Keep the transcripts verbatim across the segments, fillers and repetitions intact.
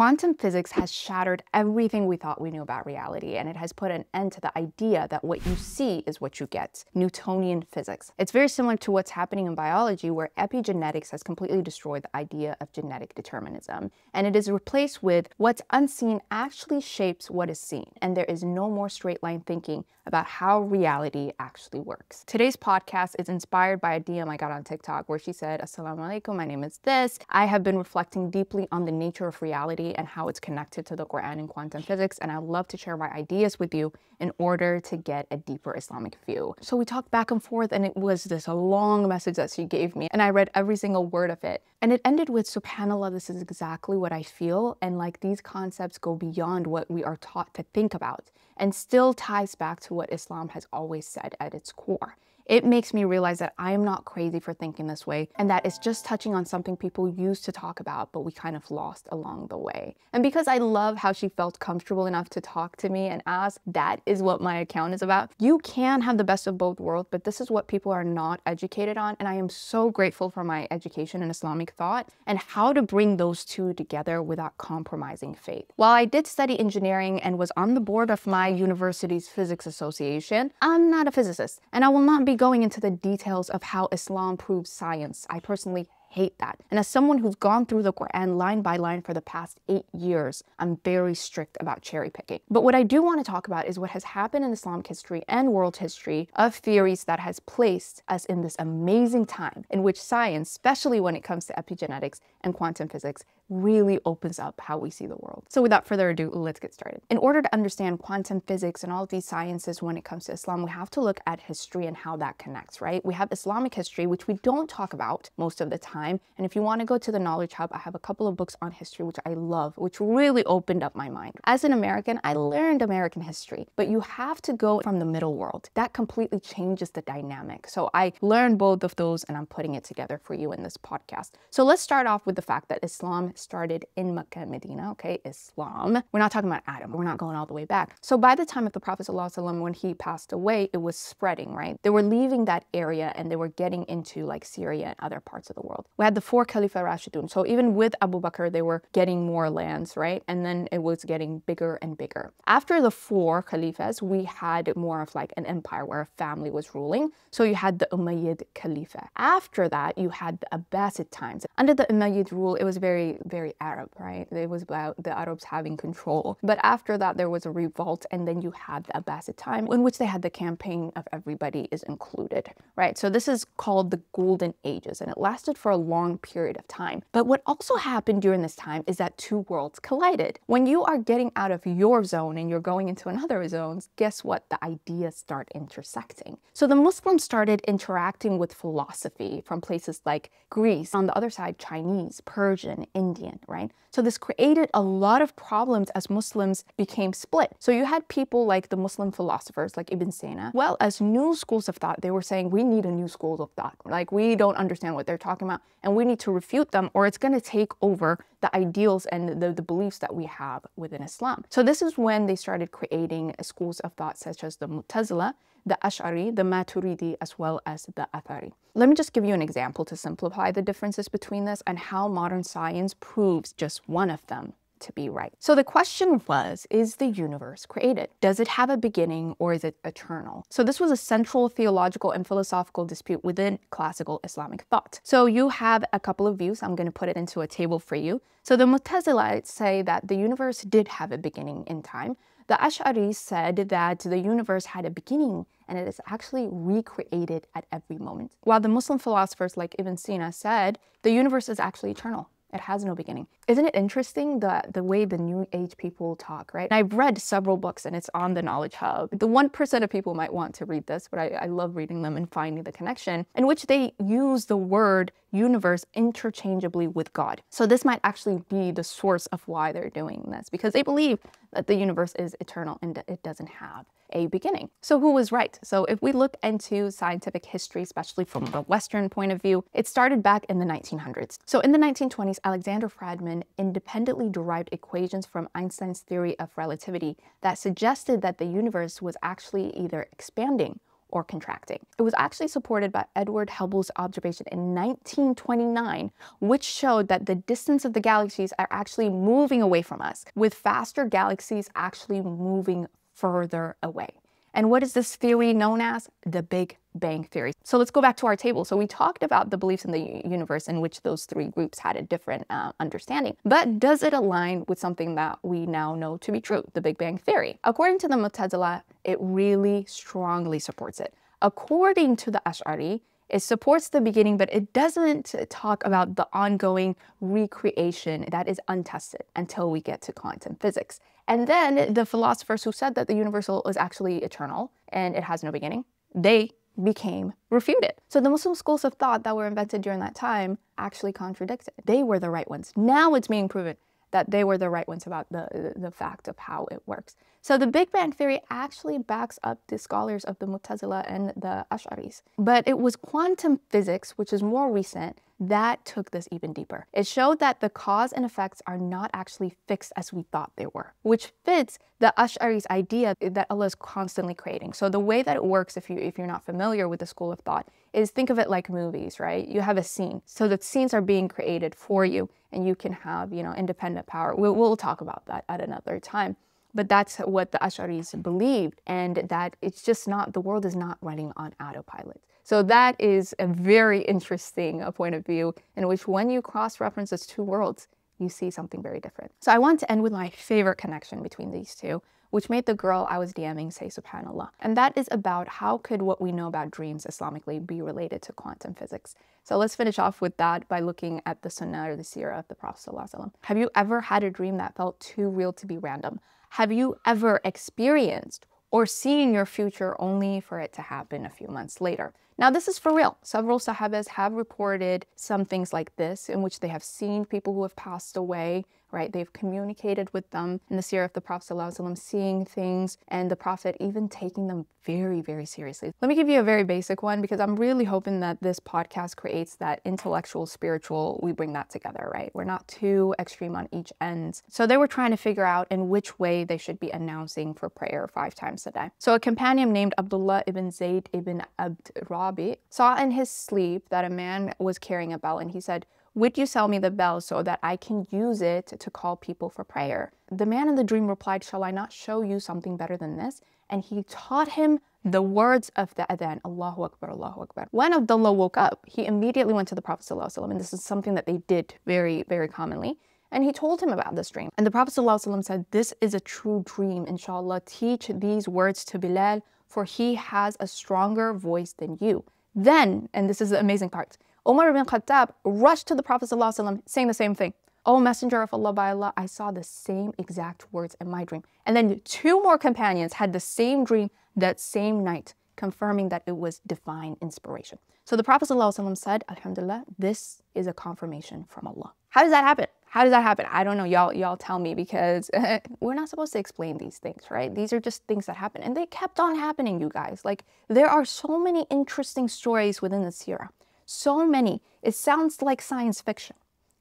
Quantum physics has shattered everything we thought we knew about reality, and it has put an end to the idea that what you see is what you get. Newtonian physics. It's very similar to what's happening in biology, where epigenetics has completely destroyed the idea of genetic determinism, and it is replaced with what's unseen actually shapes what is seen, and there is no more straight line thinking about how reality actually works. Today's podcast is inspired by a D M I got on TikTok where she said, "Assalamu alaikum, my name is this. I have been reflecting deeply on the nature of reality and how it's connected to the Quran and quantum physics, and I'd love to share my ideas with you in order to get a deeper Islamic view." So we talked back and forth, and it was this long message that she gave me, and I read every single word of it. And it ended with, "SubhanAllah, this is exactly what I feel, and like these concepts go beyond what we are taught to think about and still ties back to what Islam has always said at its core. It makes me realize that I am not crazy for thinking this way, and that it's just touching on something people used to talk about, but we kind of lost along the way." And because I love how she felt comfortable enough to talk to me and ask, that is what my account is about. You can have the best of both worlds, but this is what people are not educated on, and I am so grateful for my education in Islamic thought and how to bring those two together without compromising faith. While I did study engineering and was on the board of my university's physics association, I'm not a physicist, and I will not be going into the details of how Islam proves science. I personally hate that. And as someone who's gone through the Quran line by line for the past eight years, I'm very strict about cherry picking. But what I do want to talk about is what has happened in Islamic history and world history of theories that has placed us in this amazing time in which science, especially when it comes to epigenetics and quantum physics, really opens up how we see the world. So without further ado, let's get started. In order to understand quantum physics and all of these sciences when it comes to Islam, we have to look at history and how that connects, right? We have Islamic history, which we don't talk about most of the time. And if you want to go to the Knowledge Hub, I have a couple of books on history, which I love, which really opened up my mind. As an American, I learned American history, but you have to go from the middle world. That completely changes the dynamic. So I learned both of those, and I'm putting it together for you in this podcast. So let's start off with the fact that Islam started in Mecca, Medina, okay? Islam. We're not talking about Adam. We're not going all the way back. So by the time of the Prophet ﷺ, when he passed away, it was spreading, right? They were leaving that area and they were getting into like Syria and other parts of the world. We had the four Khalifa Rashidun. So even with Abu Bakr, they were getting more lands, right? And then it was getting bigger and bigger. After the four Khalifas, we had more of like an empire where a family was ruling. So you had the Umayyad Khalifa. After that, you had the Abbasid times. Under the Umayyad rule, it was very very Arab, right? It was about the Arabs having control. But after that, there was a revolt, and then you had the Abbasid time, in which they had the campaign of everybody is included, right? So this is called the Golden Ages, and it lasted for a long period of time. But what also happened during this time is that two worlds collided. When you are getting out of your zone and you're going into another zone, guess what? The ideas start intersecting. So the Muslims started interacting with philosophy from places like Greece, on the other side, Chinese, Persian, Indian, Indian, right? So this created a lot of problems as Muslims became split. So you had people like the Muslim philosophers like Ibn Sina, well as new schools of thought. They were saying, we need a new school of thought. Like, we don't understand what they're talking about, and we need to refute them, or it's going to take over the ideals and the, the beliefs that we have within Islam. So this is when they started creating schools of thought such as the Mutazila, the Ash'ari, the Maturidi, as well as the Athari. Let me just give you an example to simplify the differences between this and how modern science proves just one of them to be right. So the question was, is the universe created? Does it have a beginning, or is it eternal? So this was a central theological and philosophical dispute within classical Islamic thought. So you have a couple of views. I'm going to put it into a table for you. So the Mu'tazilites say that the universe did have a beginning in time. The Ash'ari said that the universe had a beginning and it is actually recreated at every moment. While the Muslim philosophers like Ibn Sina said, the universe is actually eternal. It has no beginning. Isn't it interesting the, the way the New Age people talk, right? And I've read several books, and it's on the Knowledge Hub. The one percent of people might want to read this, but I, I love reading them and finding the connection, in which they use the word universe interchangeably with God. So this might actually be the source of why they're doing this, because they believe that the universe is eternal and it doesn't have a beginning. So who was right? So if we look into scientific history, especially from the Western point of view, it started back in the nineteen hundreds. So in the nineteen twenties, Alexander Friedmann independently derived equations from Einstein's theory of relativity that suggested that the universe was actually either expanding or contracting. It was actually supported by Edward Hubble's observation in nineteen twenty-nine, which showed that the distance of the galaxies are actually moving away from us, with faster galaxies actually moving further away. And what is this theory known as? The Big Bang Theory. So let's go back to our table. So we talked about the beliefs in the universe in which those three groups had a different uh, understanding. But does it align with something that we now know to be true, the Big Bang Theory? According to the Mutazila, it really strongly supports it. According to the Ash'ari, it supports the beginning, but it doesn't talk about the ongoing recreation that is untested until we get to quantum physics. And then the philosophers who said that the universal is actually eternal and it has no beginning, they became refuted. So the Muslim schools of thought that were invented during that time actually contradicted. They were the right ones. Now it's being proven that they were the right ones about the, the fact of how it works. So the Big Bang Theory actually backs up the scholars of the Mu'tazila and the Ash'aris. But it was quantum physics, which is more recent, that took this even deeper. It showed that the cause and effects are not actually fixed as we thought they were, which fits the Ash'ari's idea that Allah is constantly creating. So the way that it works, if, you, if you're not familiar with the school of thought, is think of it like movies, right? You have a scene. So the scenes are being created for you, and you can have, you know, independent power. We'll, we'll talk about that at another time. But that's what the Ash'aris believed, and that it's just not, the world is not running on autopilot. So that is a very interesting point of view in which when you cross-reference those two worlds, you see something very different. So I want to end with my favorite connection between these two, which made the girl I was DMing say subhanallah. And that is about how could what we know about dreams Islamically be related to quantum physics. So let's finish off with that by looking at the sunnah or the seerah of the Prophet ﷺ. Have you ever had a dream that felt too real to be random? Have you ever experienced or seen your future only for it to happen a few months later? Now this is for real. Several Sahabas have reported some things like this in which they have seen people who have passed away, right? They've communicated with them in the seerah of the Prophet ﷺ, seeing things, and the Prophet even taking them very, very seriously. Let me give you a very basic one because I'm really hoping that this podcast creates that intellectual, spiritual, we bring that together, right? We're not too extreme on each end. So they were trying to figure out in which way they should be announcing for prayer five times a day. So a companion named Abdullah ibn Zayd ibn Abd Ra saw in his sleep that a man was carrying a bell, and he said, "Would you sell me the bell so that I can use it to call people for prayer?" The man in the dream replied, "Shall I not show you something better than this?" And he taught him the words of the adhan, Allahu Akbar, Allahu Akbar. When Abdullah woke up, he immediately went to the Prophet ﷺ, and this is something that they did very, very commonly. And he told him about this dream. And the Prophet ﷺ said, "This is a true dream, inshallah. Teach these words to Bilal, for he has a stronger voice than you." Then, and this is the amazing part, Umar ibn Khattab rushed to the Prophet ﷺ saying the same thing. "O Messenger of Allah, by Allah, I saw the same exact words in my dream." And then two more companions had the same dream that same night, confirming that it was divine inspiration. So the Prophet ﷺ said, "Alhamdulillah, this is a confirmation from Allah." How does that happen? How does that happen? I don't know, y'all y'all tell me, because we're not supposed to explain these things, right? These are just things that happen, and they kept on happening, you guys. Like, there are so many interesting stories within the seerah. So many. It sounds like science fiction.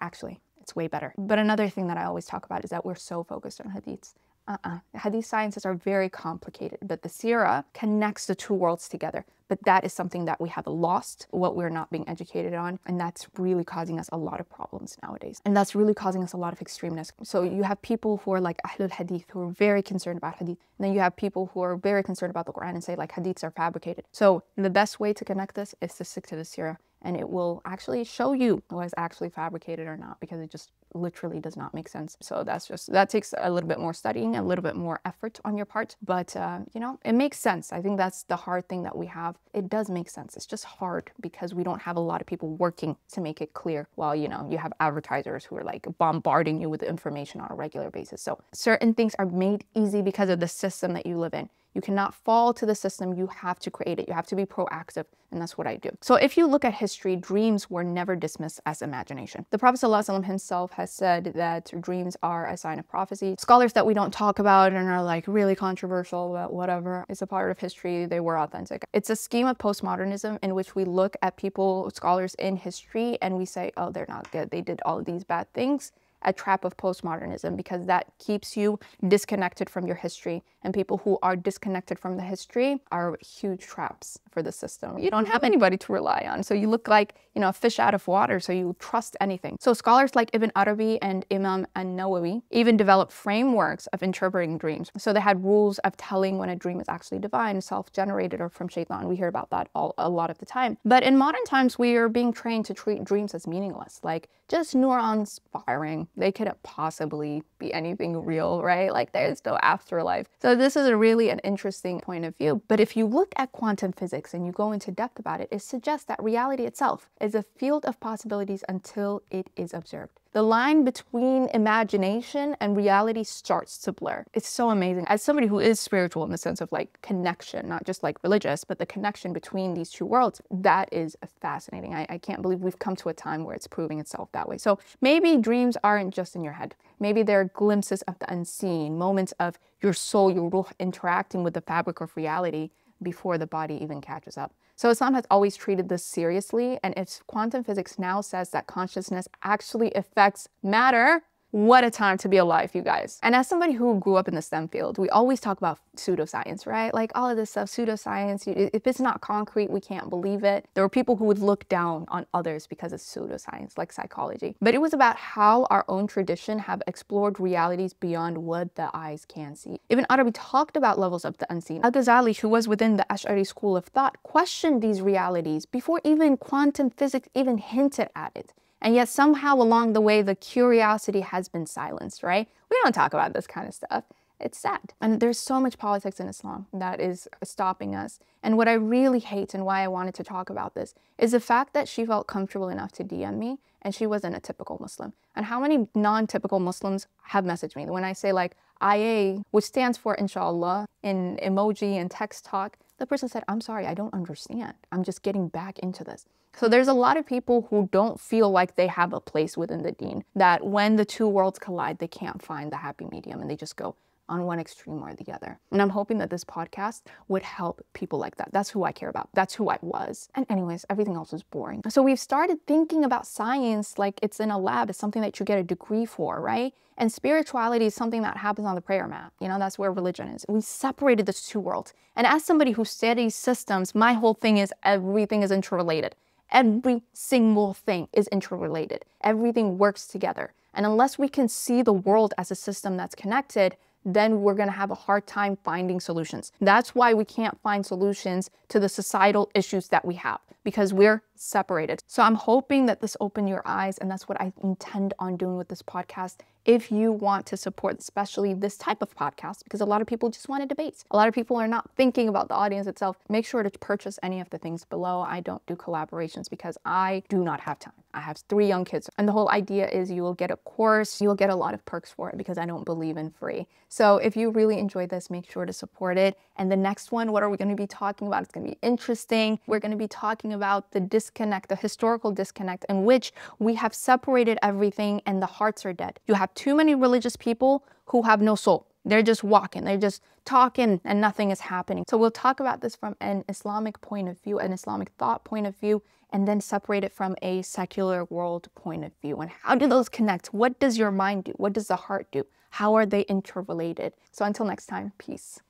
Actually, it's way better. But another thing that I always talk about is that we're so focused on hadiths. Uh-uh. Hadith sciences are very complicated, but the seerah connects the two worlds together. But that is something that we have lost, what we're not being educated on, and that's really causing us a lot of problems nowadays. And that's really causing us a lot of extremeness. So you have people who are like Ahlul Hadith, who are very concerned about Hadith, and then you have people who are very concerned about the Quran and say like Hadiths are fabricated. So the best way to connect this is to stick to the seerah, and it will actually show you what is actually fabricated or not, because it just literally does not make sense. So that's just, that takes a little bit more studying, a little bit more effort on your part, but uh, you know, it makes sense. I think that's the hard thing that we have. It does make sense. It's just hard because we don't have a lot of people working to make it clear, while, you know, you have advertisers who are like bombarding you with information on a regular basis. So certain things are made easy because of the system that you live in. You cannot fall to the system. You have to create it. You have to be proactive, and that's what I do. So if you look at history, dreams were never dismissed as imagination. The Prophet ﷺ himself has said that dreams are a sign of prophecy. Scholars that we don't talk about and are like really controversial, but whatever, it's a part of history. They were authentic. It's a scheme of postmodernism in which we look at people, scholars in history, and we say, oh, they're not good. They did all of these bad things. a trap of postmodernism, because that keeps you disconnected from your history. And people who are disconnected from the history are huge traps for the system. You don't have anybody to rely on, so you look like, you know, a fish out of water, so you trust anything. So scholars like Ibn Arabi and Imam An-Nawawi even developed frameworks of interpreting dreams. So they had rules of telling when a dream is actually divine, self-generated, or from shaitan. We hear about that all a lot of the time. But in modern times, we are being trained to treat dreams as meaningless, like just neurons firing. They couldn't possibly be anything real, right? Like there's no afterlife. So this is a really an interesting point of view. But if you look at quantum physics and you go into depth about it, it suggests that reality itself is a field of possibilities until it is observed. The line between imagination and reality starts to blur. It's so amazing. As somebody who is spiritual in the sense of like connection, not just like religious, but the connection between these two worlds, that is fascinating. I, I can't believe we've come to a time where it's proving itself that way. So maybe dreams aren't just in your head. Maybe they're glimpses of the unseen, moments of your soul, your ruh, interacting with the fabric of reality before the body even catches up. So Islam has always treated this seriously, and if quantum physics now says that consciousness actually affects matter, what a time to be alive, you guys. And as somebody who grew up in the STEM field, we always talk about pseudoscience, right? Like all of this stuff, pseudoscience, if it's not concrete, we can't believe it. There were people who would look down on others because of pseudoscience, like psychology. But it was about how our own tradition have explored realities beyond what the eyes can see. Ibn Arabi talked about levels of the unseen. Al Ghazali, who was within the Ash'ari school of thought, questioned these realities before even quantum physics even hinted at it. And yet somehow along the way, the curiosity has been silenced, right? We don't talk about this kind of stuff. It's sad. And there's so much politics in Islam that is stopping us. And what I really hate and why I wanted to talk about this is the fact that she felt comfortable enough to D M me, and she wasn't a typical Muslim. And how many non-typical Muslims have messaged me? When I say like I A, which stands for inshallah, in emoji and text talk, the person said, I'm sorry, I don't understand. I'm just getting back into this. So there's a lot of people who don't feel like they have a place within the deen, that when the two worlds collide, they can't find the happy medium and they just go on one extreme or the other. And I'm hoping that this podcast would help people like that. That's who I care about. That's who I was. And anyways, everything else is boring. So we've started thinking about science like it's in a lab. It's something that you get a degree for, right? And spirituality is something that happens on the prayer mat. You know, that's where religion is. We separated these two worlds. And as somebody who studies systems, my whole thing is everything is interrelated. Every single thing is interrelated. Everything works together. And unless we can see the world as a system that's connected, then we're going to have a hard time finding solutions. That's why we can't find solutions to the societal issues that we have, because we're separated. So I'm hoping that this opened your eyes, and that's what I intend on doing with this podcast. If you want to support especially this type of podcast, because a lot of people just want to debate. A lot of people are not thinking about the audience itself. Make sure to purchase any of the things below. I don't do collaborations because I do not have time. I have three young kids. And the whole idea is you will get a course, you will get a lot of perks for it, because I don't believe in free. So if you really enjoyed this, make sure to support it. And the next one, what are we going to be talking about? It's going to be interesting. We're going to be talking about the disconnect, the historical disconnect in which we have separated everything and the hearts are dead. You have too many religious people who have no soul. They're just walking, they're just talking, and nothing is happening. So we'll talk about this from an Islamic point of view, an Islamic thought point of view, and then separate it from a secular world point of view. And how do those connect? What does your mind do? What does the heart do? How are they interrelated? So until next time, peace.